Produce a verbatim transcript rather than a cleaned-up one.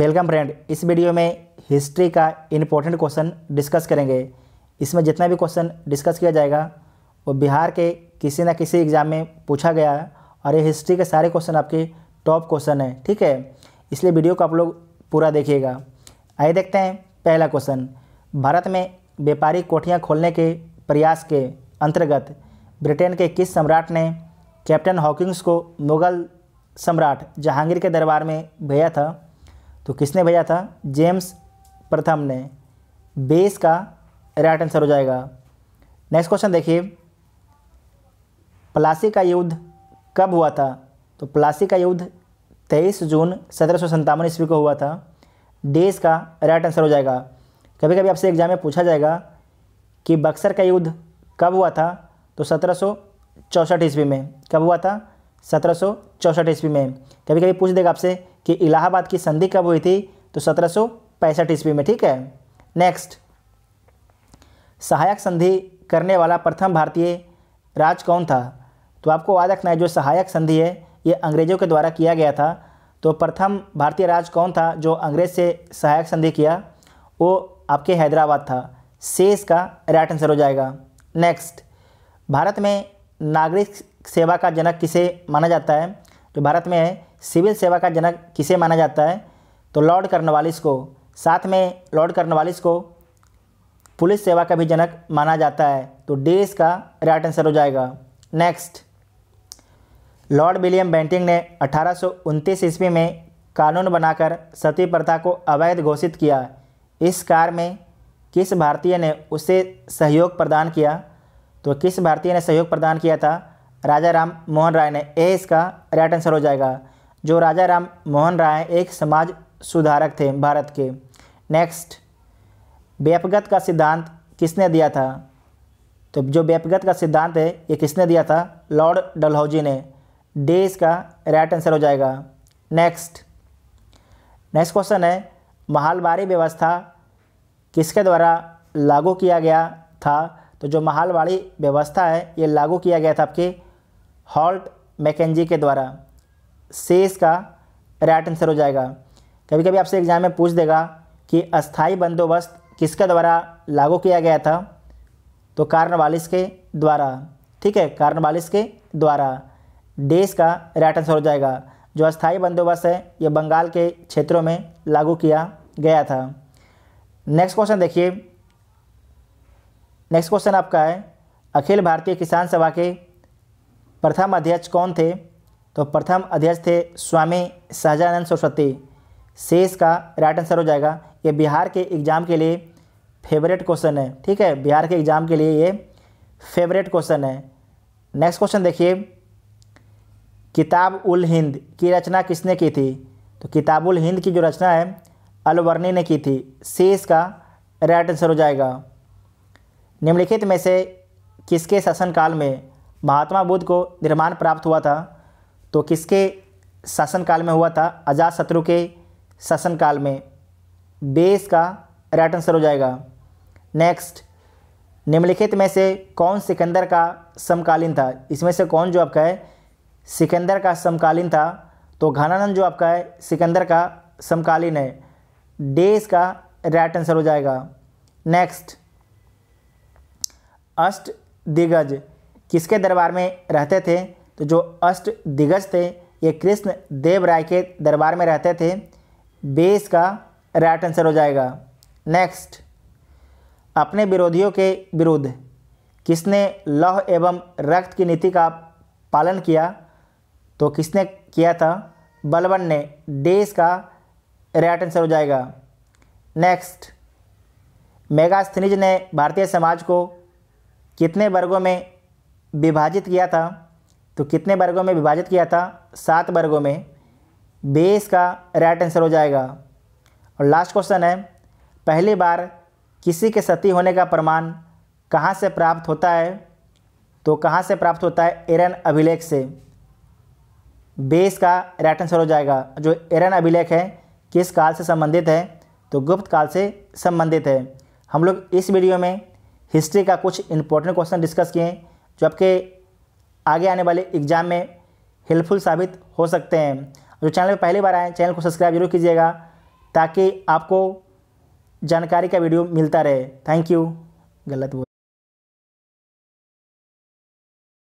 Welcome friend, इस video में history का इम्पोर्टेंट क्वेश्चन डिस्कस करेंगे। इसमें जितना भी क्वेश्चन डिस्कस किया जाएगा वो बिहार के किसी न किसी एग्ज़ाम में पूछा गया है और ये हिस्ट्री के सारे क्वेश्चन आपके टॉप क्वेश्चन हैं, ठीक है। इसलिए वीडियो को आप लोग पूरा देखिएगा। आइए देखते हैं पहला क्वेश्चन। भारत में व्यापारिक कोठियाँ खोलने के प्रयास के अंतर्गत ब्रिटेन के किस सम्राट ने कैप्टन हॉकिंग्स को मुग़ल सम्राट जहांगीर के दरबार में भेजा था? तो किसने भेजा था? जेम्स प्रथम ने। बी इसका राइट आंसर हो जाएगा। नेक्स्ट क्वेश्चन देखिए, प्लासी का युद्ध कब हुआ था? तो प्लासी का युद्ध तेईस जून सत्रह सौ सत्तावन ईस्वी को हुआ था। डी इसका राइट आंसर हो जाएगा। कभी कभी आपसे एग्जाम में पूछा जाएगा कि बक्सर का युद्ध कब हुआ था? तो सत्रह सौ चौंसठ ईस्वी में। कब हुआ था? सत्रह सौ चौंसठ ईस्वी में। कभी कभी पूछ देगा आपसे कि इलाहाबाद की संधि कब हुई थी? तो सत्रह सौ पैंसठ ईस्वी में, ठीक है। नेक्स्ट, सहायक संधि करने वाला प्रथम भारतीय राज कौन था? तो आपको याद रखना है जो सहायक संधि है ये अंग्रेज़ों के द्वारा किया गया था। तो प्रथम भारतीय राज कौन था जो अंग्रेज से सहायक संधि किया? वो आपके हैदराबाद था। सी इसका राइट आंसर हो जाएगा। नेक्स्ट, भारत में नागरिक सेवा का जनक किसे माना जाता है? तो भारत में सिविल सेवा का जनक किसे माना जाता है? तो लॉर्ड कॉर्नवालिस को। साथ में लॉर्ड कॉर्नवालिस को पुलिस सेवा का भी जनक माना जाता है। तो डी इसका राइट आंसर हो जाएगा। नेक्स्ट, लॉर्ड विलियम बेंटिंक ने अठारह सौ उनतीस ईस्वी में कानून बनाकर सती प्रथा को अवैध घोषित किया। इस कार्य में किस भारतीय ने उसे सहयोग प्रदान किया? तो किस भारतीय ने सहयोग प्रदान किया था? राजा राम मोहन राय ने। ए इसका राइट आंसर हो जाएगा। जो राजा राम मोहन राय एक समाज सुधारक थे भारत के। नेक्स्ट, व्यापगत का सिद्धांत किसने दिया था? तो जो व्यापगत का सिद्धांत है ये किसने दिया था? लॉर्ड डलहौजी ने। डी इसका राइट आंसर हो जाएगा। नेक्स्ट नेक्स्ट क्वेश्चन है, महालवारी व्यवस्था किसके द्वारा लागू किया गया था? तो जो महालवारी व्यवस्था है ये लागू किया गया था आपके हॉल्ट मैकेंजी के द्वारा। सी इसका राइट आंसर हो जाएगा। कभी कभी आपसे एग्जाम में पूछ देगा कि अस्थाई बंदोबस्त किसके द्वारा लागू किया गया था? तो कॉर्नवालिस के द्वारा, ठीक है, कॉर्नवालिस के द्वारा। डी इसका राइट आंसर हो जाएगा। जो अस्थाई बंदोबस्त है ये बंगाल के क्षेत्रों में लागू किया गया था। नेक्स्ट क्वेश्चन देखिए। नेक्स्ट क्वेश्चन आपका है, अखिल भारतीय किसान सभा के प्रथम अध्यक्ष कौन थे? तो प्रथम अध्यक्ष थे स्वामी सहजानंद सरस्वती। सी इसका राइट आंसर हो जाएगा। ये बिहार के एग्जाम के लिए फेवरेट क्वेश्चन है, ठीक है। बिहार के एग्जाम के लिए ये फेवरेट क्वेश्चन है। नेक्स्ट क्वेश्चन देखिए, किताब उल हिंद की रचना किसने की थी? तो किताब उल हिंद की जो रचना है अलबर्नी ने की थी। सी इसका राइट आंसर हो जाएगा। निम्नलिखित में से किसके शासनकाल में महात्मा बुद्ध को निर्माण प्राप्त हुआ था? तो किसके शासनकाल में हुआ था? अजातशत्रु के शासनकाल में। बी इसका राइट आंसर हो जाएगा। नेक्स्ट, निम्नलिखित में से कौन सिकंदर का समकालीन था? इसमें से कौन जो आपका है सिकंदर का समकालीन था? तो घनानंद जो आपका है सिकंदर का समकालीन है। डी इसका राइट आंसर हो जाएगा। नेक्स्ट, अष्टदिग्गज किसके दरबार में रहते थे? तो जो अष्टदिग्गज थे ये कृष्ण देव राय के दरबार में रहते थे। बी इसका राइट आंसर हो जाएगा। नेक्स्ट, अपने विरोधियों के विरुद्ध किसने लौह एवं रक्त की नीति का पालन किया? तो किसने किया था? बलबन ने। डी इसका राइट आंसर हो जाएगा। नेक्स्ट, मेगास्थनीज ने भारतीय समाज को कितने वर्गों में विभाजित किया था? तो कितने वर्गों में विभाजित किया था? सात वर्गों में। बी इसका राइट आंसर हो जाएगा। और लास्ट क्वेश्चन है, पहली बार किसी के सती होने का प्रमाण कहाँ से प्राप्त होता है? तो कहाँ से प्राप्त होता है? एरन अभिलेख से। बी इसका राइट आंसर हो जाएगा। जो एरन अभिलेख है किस काल से संबंधित है? तो गुप्त काल से संबंधित है। हम लोग इस वीडियो में हिस्ट्री का कुछ इम्पोर्टेंट क्वेश्चन डिस्कस किए हैं जो आपके आगे आने वाले एग्जाम में हेल्पफुल साबित हो सकते हैं। जो चैनल पर पहली बार आए चैनल को सब्सक्राइब जरूर कीजिएगा, ताकि आपको जानकारी का वीडियो मिलता रहे। Thank you. गलत बोल